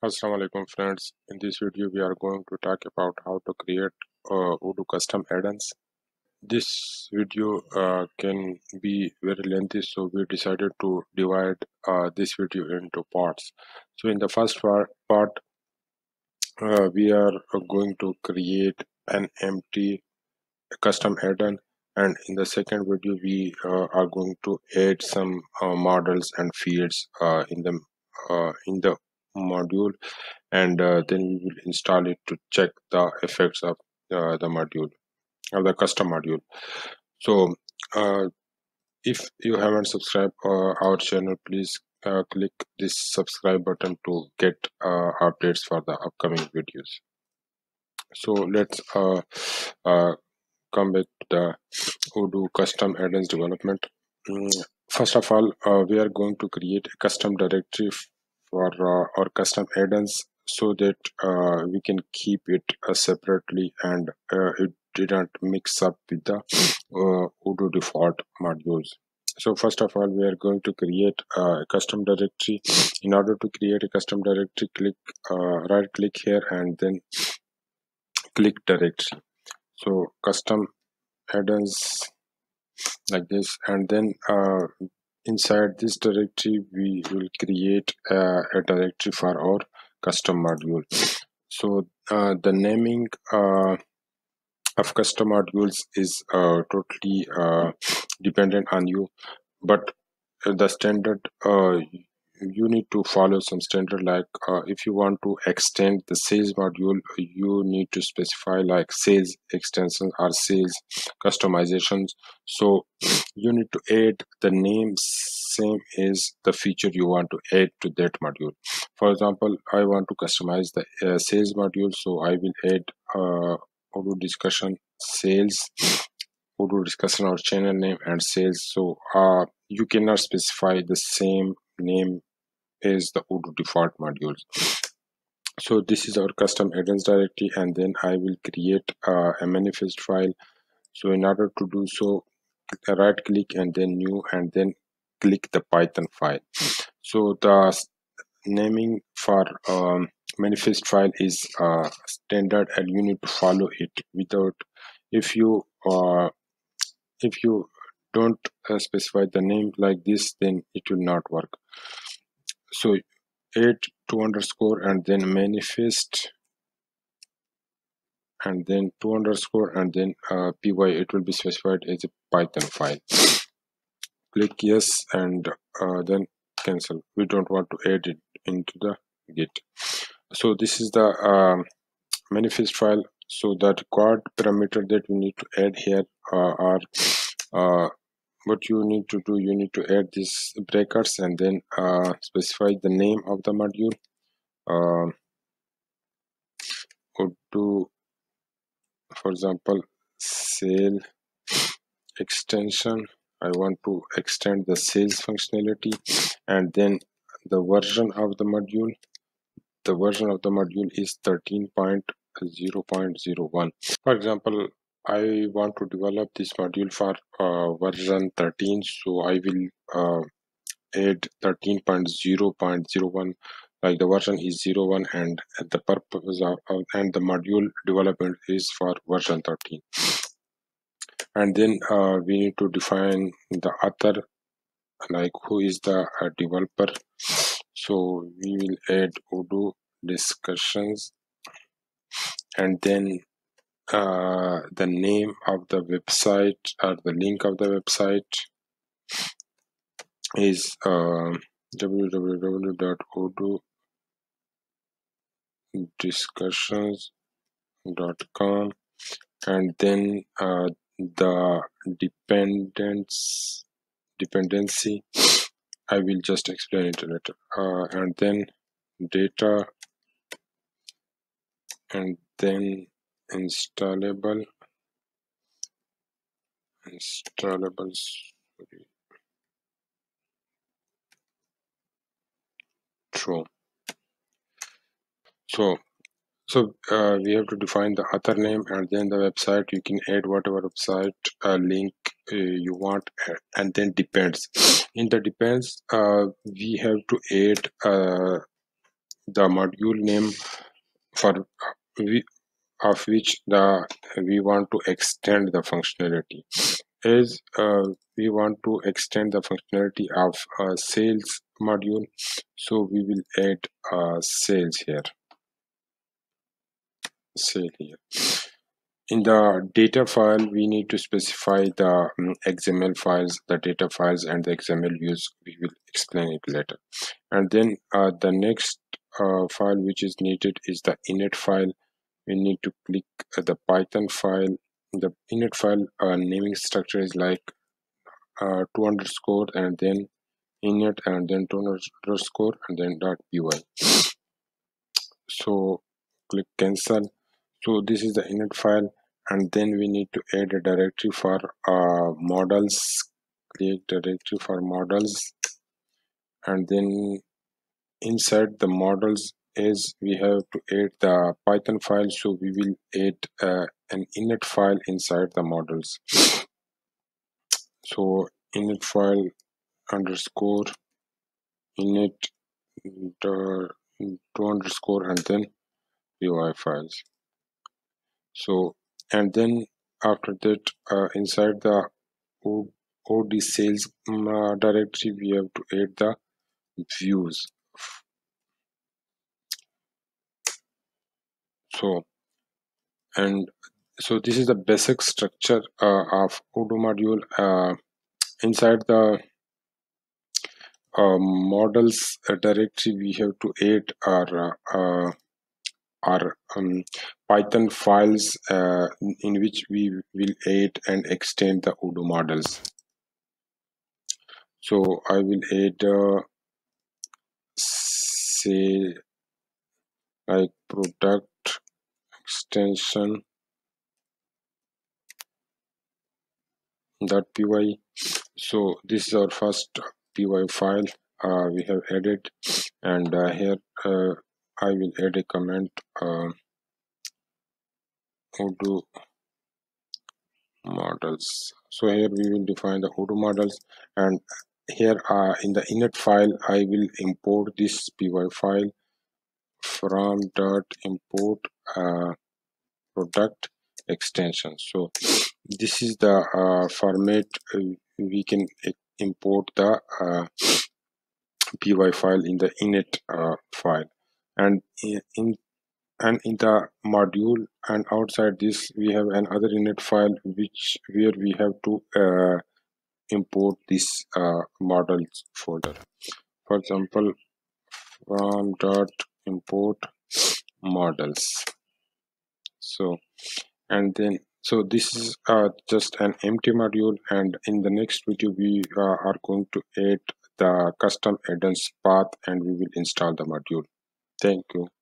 Assalamualaikum friends, in this video we are going to talk about how to create Odoo custom add-ons. This video can be very lengthy, so we decided to divide this video into parts. So in the first part we are going to create an empty custom add-on, and in the second video we are going to add some models and fields in the module, and then we will install it to check the effects of the module or the custom module. So if you haven't subscribed our channel, please click this subscribe button to get updates for the upcoming videos. So let's come back to the Odoo custom add-ons development. First of all, we are going to create a custom directory for our custom add-ons so that we can keep it separately and it didn't mix up with the Odoo default modules. So first of all, we are going to create a custom directory. In order to create a custom directory, click right click here and then click directory. So custom add-ons like this, and then inside this directory we will create a directory for our custom module. So the naming of custom modules is totally dependent on you, but the standard you need to follow some standard, like if you want to extend the sales module, you need to specify like sales extensions or sales customizations. So you need to add the name same as the feature you want to add to that module. For example, I want to customize the sales module, so I will add Odoo Discussion sales, Odoo Discussion or channel name, and sales. So you cannot specify the same name is the Odoo default modules. So this is our custom add-ons directory, and then I will create a manifest file. So in order to do so, right click and then new, and then click the Python file. So the naming for manifest file is standard, and you need to follow it. Without, if you don't specify the name like this, then it will not work. So add to underscore and then manifest and then to underscore and then py, it will be specified as a Python file. Click yes and then cancel. We don't want to add it into the git. So this is the manifest file. So the required parameter that we need to add here are what you need to do, you need to add these brackets and then specify the name of the module, Odoo, for example, sale extension. I want to extend the sales functionality, and then the version of the module. The version of the module is 13.0.01. For example, I want to develop this module for version 13, so I will add 13.0.01. like the version is 01, and the purpose of and the module development is for version 13. And then we need to define the author, like who is the developer. So we will add Odoo Discussions, and then the name of the website or the link of the website is www.odoodiscussions.com, and then the dependency I will just explain it later, and then data, and then installable, true. So we have to define the author name and then the website. You can add whatever website link you want, and then depends. In the depends, we have to add the module name for of which we want to extend the functionality. As we want to extend the functionality of sales module, so we will add sales here. Sale here. In the data file, we need to specify the XML files, the data files, and the XML views. We will explain it later. And then the next file which is needed is the init file. We need to click the Python file. The init file naming structure is like to underscore and then init and then to underscore and then .py. So click cancel. So this is the init file, and then we need to add a directory for models. Create directory for models, and then inside the models is we have to add the Python file, so we will add an init file inside the models. So init file underscore init to underscore and then UI files. So and then after that inside the Odoo sales directory we have to add the views. So this is the basic structure of Odoo module. Inside the models directory, we have to add our Python files in which we will add and extend the Odoo models. So I will add say like product extension .py. So this is our first py file we have added, and here I will add a comment Odoo models. So here we will define the Odoo models, and here in the init file I will import this py file from .import product extension. So this is the format we can import the py file in the init file. And in the module and outside this we have another init file where we have to import this models folder. For example, from .import models. So and then so this is just an empty module, and in the next video we are going to add the custom add-ons path and we will install the module. Thank you.